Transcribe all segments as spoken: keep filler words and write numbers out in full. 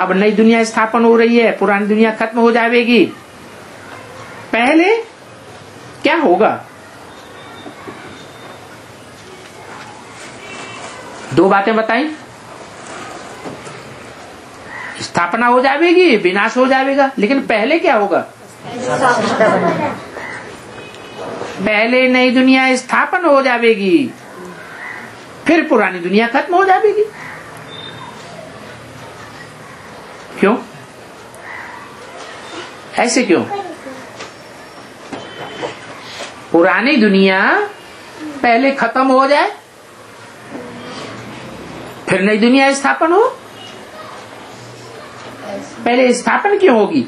अब नई दुनिया स्थापन हो रही है, पुरानी दुनिया खत्म हो जाएगी। पहले क्या होगा? दो बातें बताई, स्थापना हो जाएगी, विनाश हो जाएगा, लेकिन पहले क्या होगा? पहले नई दुनिया स्थापन हो जाएगी, फिर पुरानी दुनिया खत्म हो जाएगी। क्यों ऐसे? क्यों? पुरानी दुनिया पहले खत्म हो जाए, फिर नई दुनिया स्थापन हो। पहले स्थापन क्यों होगी?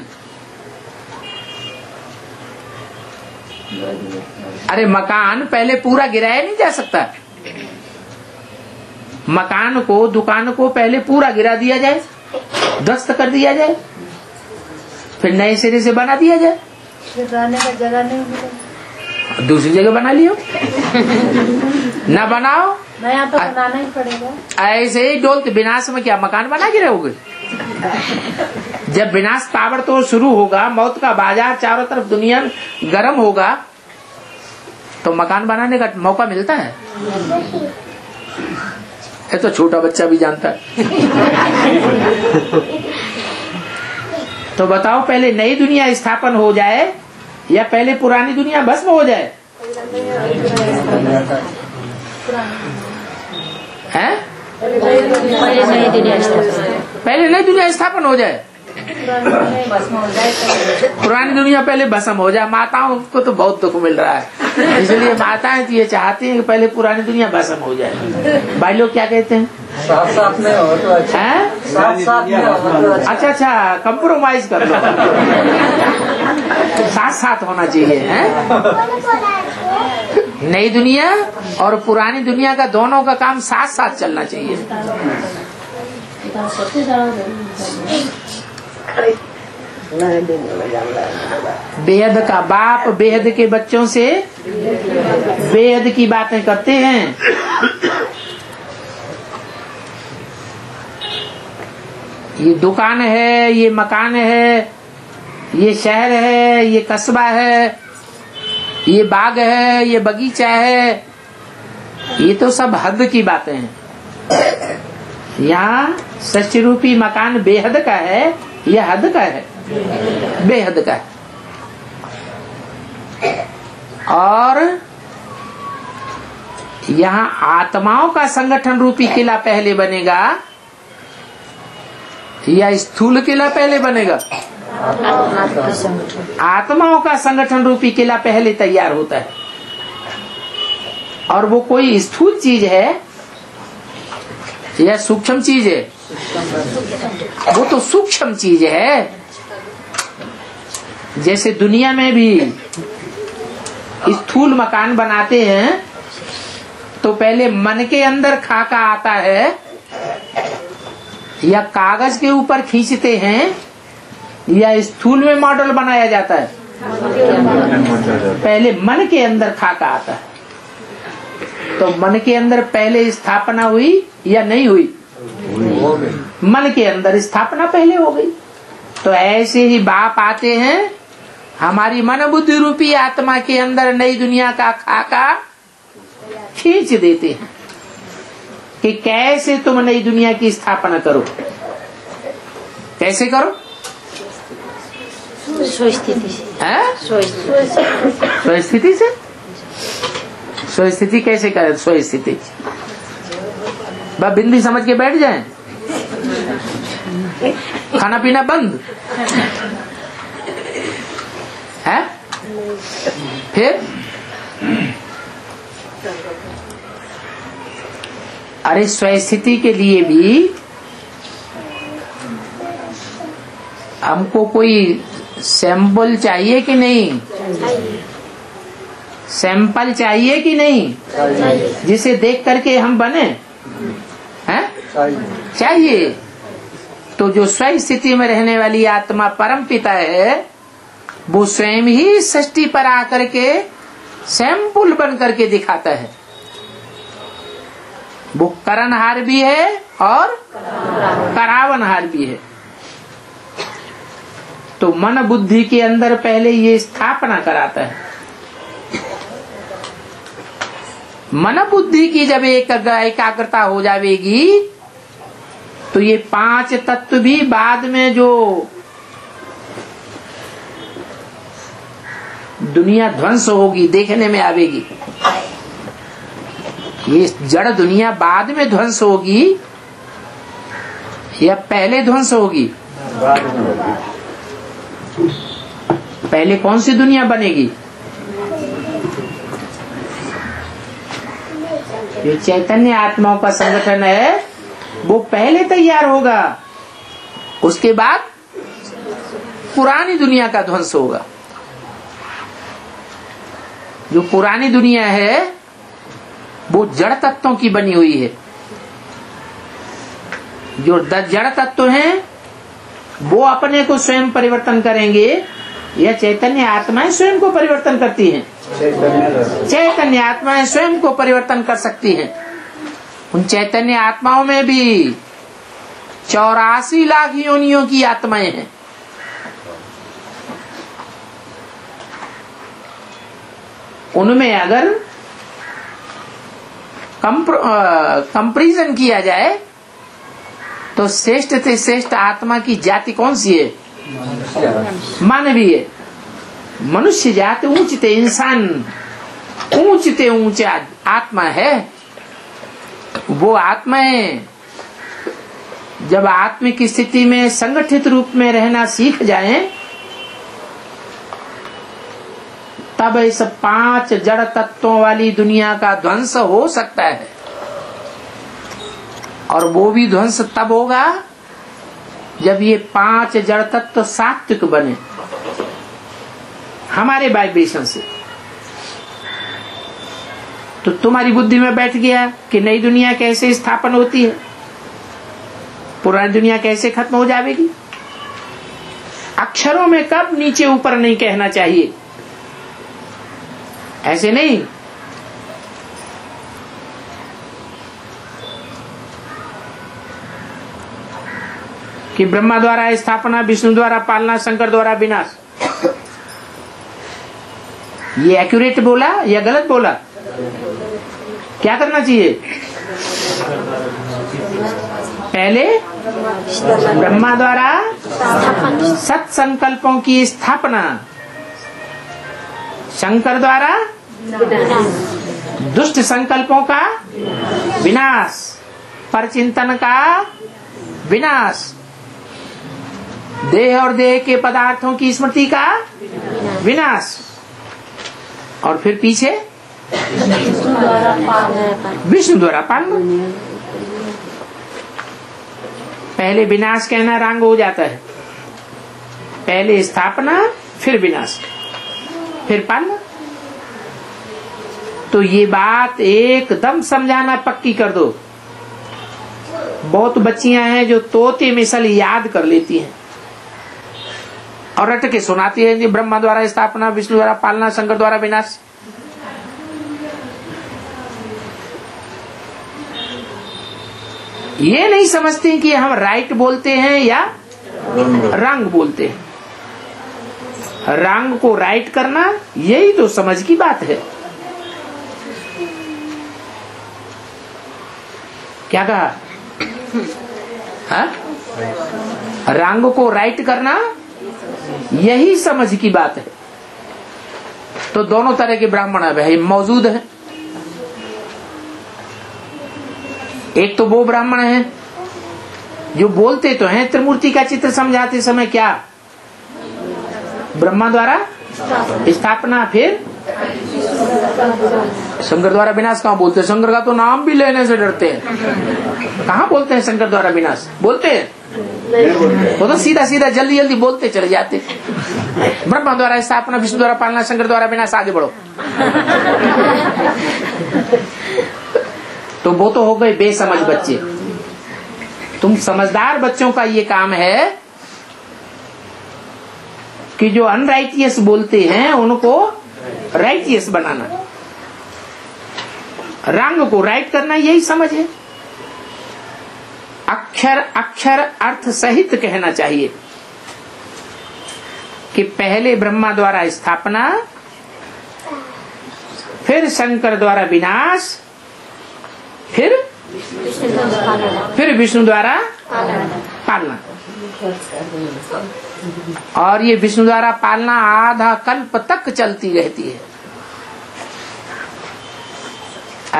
अरे मकान पहले पूरा गिराया नहीं जा सकता। मकान को, दुकान को पहले पूरा गिरा दिया जाए, ध्वस्त कर दिया जाए, फिर नए सिरे से बना दिया जाए। रहने का जगह नहीं मिलेगा, दूसरी जगह बना लियो। ना बनाओ, नया तो बनाना ही पड़ेगा। ऐसे ही डोलते विनाश में क्या मकान बना के रहोगे? जब विनाश ताबड़ तो शुरू होगा, मौत का बाजार, चारों तरफ दुनिया गर्म होगा, तो मकान बनाने का मौका मिलता है? ये तो छोटा बच्चा भी जानता है। तो बताओ, पहले नई दुनिया स्थापन हो जाए या पहले पुरानी दुनिया भस्म हो जाए? हैं? पहले नई दुनिया स्थापन हो जाए, पुरानी दुनिया पहले भस्म हो जाए। माताओं को तो बहुत दुख मिल रहा है, इसलिए माताएं ये चाहती हैं कि पहले पुरानी दुनिया भस्म हो जाए। भाई लोग क्या कहते हैं? साथ साथ में हो तो अच्छा है? साथ साथ में हो। अच्छा अच्छा, कंप्रोमाइज कर लो, साथ साथ होना चाहिए। है नई दुनिया और पुरानी दुनिया का दोनों का काम साथ साथ चलना चाहिए। बेहद का बाप बेहद के बच्चों से बेहद की बातें करते हैं। ये दुकान है, ये मकान है, ये शहर है, ये कस्बा है, ये बाग है, ये बगीचा है, ये तो सब हद की बातें हैं। यहाँ सच रूपी मकान बेहद का है, यह हद का है, बेहद का है। और यहाँ आत्माओं का संगठन रूपी किला पहले बनेगा या स्थूल किला पहले बनेगा? आत्माओं का संगठन रूपी किला पहले तैयार होता है, और वो कोई स्थूल चीज है या सूक्ष्म चीज है? वो तो सूक्ष्म चीज है। जैसे दुनिया में भी स्थूल मकान बनाते हैं तो पहले मन के अंदर खाका आता है या कागज के ऊपर खींचते हैं या स्थूल में मॉडल बनाया जाता है? पहले मन के अंदर खाका आता है। तो मन के अंदर पहले स्थापना हुई या नहीं हुई? मन के अंदर स्थापना पहले हो गई। तो ऐसे ही बाप आते हैं, हमारी मन बुद्धि रूपी आत्मा के अंदर नई दुनिया का खाका खींच देते हैं कि कैसे तुम नई दुनिया की स्थापना करो। कैसे करो? स्वस्थिति से। स्वस्थिति से? स्वस्थिति कैसे करें? स्वस्थिति बिंदी समझ के बैठ जाएं, खाना पीना बंद है, फिर अरे स्वस्थिति के लिए भी हमको कोई सैंपल चाहिए कि नहीं? सैंपल चाहिए कि नहीं? जिसे देख करके हम बने हैं? चाहिए। तो जो स्वयं स्थिति में रहने वाली आत्मा परम पिता है, वो स्वयं ही सृष्टि पर आकर के सैंपल बन करके दिखाता है। वो करणहार भी है और करावनहार भी है। तो मन बुद्धि के अंदर पहले ये स्थापना कराता है। मन बुद्धि की जब एक एकाग्रता हो जाएगी तो ये पांच तत्व भी बाद में जो दुनिया ध्वंस होगी देखने में आवेगी, ये जड़ दुनिया बाद में ध्वंस होगी या पहले ध्वंस होगी? पहले कौन सी दुनिया बनेगी? ये चैतन्य आत्माओं का संगठन है, वो पहले तैयार होगा, उसके बाद पुरानी दुनिया का ध्वंस होगा। जो पुरानी दुनिया है वो जड़ तत्वों की बनी हुई है, जो जड़ तत्व हैं, वो अपने को स्वयं परिवर्तन करेंगे या चैतन्य आत्माएं स्वयं को परिवर्तन करती हैं? चैतन्य आत्माएं स्वयं को परिवर्तन कर सकती हैं। उन चैतन्य आत्माओं में भी चौरासी लाख योनियों की आत्माएं हैं। उनमें अगर कंपैरिजन किया जाए तो श्रेष्ठ से श्रेष्ठ आत्मा की जाति कौन सी है? मानवीय मनुष्य जाति, ऊंचते इंसान, ऊंचते ऊंचे आत्मा है। वो आत्माएं जब आत्मिक स्थिति में संगठित रूप में रहना सीख जाएं, तब इस पांच जड़ तत्वों वाली दुनिया का ध्वंस हो सकता है। और वो भी ध्वंस तब होगा जब ये पांच जड़ तत्व सात्विक बने हमारे वाइब्रेशन से। तो तुम्हारी बुद्धि में बैठ गया कि नई दुनिया कैसे स्थापन होती है, पुरानी दुनिया कैसे खत्म हो जाएगी, अक्षरों में कब नीचे ऊपर नहीं कहना चाहिए, ऐसे नहीं। कि ब्रह्मा द्वारा स्थापना, विष्णु द्वारा पालना, शंकर द्वारा विनाश, ये एक्यूरेट बोला या गलत बोला? क्या करना चाहिए? पहले ब्रह्मा द्वारा सत संकल्पों की स्थापना, शंकर द्वारा दुष्ट संकल्पों का विनाश, परचिंतन का विनाश, देह और देह के पदार्थों की स्मृति का विनाश, और फिर पीछे विष्णु द्वारा पालना। पहले विनाश कहना रंग हो जाता है, पहले स्थापना, फिर विनाश, फिर पालना। तो ये बात एकदम समझाना, पक्की कर दो। बहुत बच्चियां हैं जो तोते मिसल याद कर लेती हैं और रट के सुनाती है, ब्रह्मा द्वारा स्थापना, विष्णु द्वारा पालना, शंकर द्वारा विनाश। ये नहीं समझती कि हम राइट बोलते हैं या रंग बोलते हैं। रंग को राइट करना, यही तो समझ की बात है। क्या कहा? हाँ, रंग को राइट करना यही समझ की बात है। तो दोनों तरह के ब्राह्मण अब मौजूद है। एक तो वो ब्राह्मण है जो बोलते तो हैं, त्रिमूर्ति का चित्र समझाते समय क्या, ब्रह्मा द्वारा स्थापना, फिर शंकर द्वारा विनाश। कहाँ बोलते हैं? शंकर का तो नाम भी लेने से डरते हैं। कहाँ बोलते हैं शंकर द्वारा विनाश? बोलते हैं वो तो सीधा सीधा जल्दी जल्दी बोलते चले जाते। ब्रह्मा द्वारा स्थापना, विष्णु द्वारा पालना, शंकर द्वारा विनाश, आगे बढ़ो। तो वो तो हो गए बेसमझ बच्चे। तुम समझदार बच्चों का ये काम है कि जो अनराइटियस बोलते हैं उनको राइटियस बनाना। रंग को राइट करना, यही समझ है। अक्षर अक्षर अर्थ सहित कहना चाहिए। कि पहले ब्रह्मा द्वारा स्थापना, फिर शंकर द्वारा विनाश, फिर फिर विष्णु द्वारा पालना। और ये विष्णु द्वारा पालना आधा कल्प तक चलती रहती है।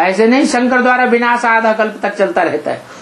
ऐसे नहीं शंकर द्वारा विनाश आधा कल्प तक चलता रहता है।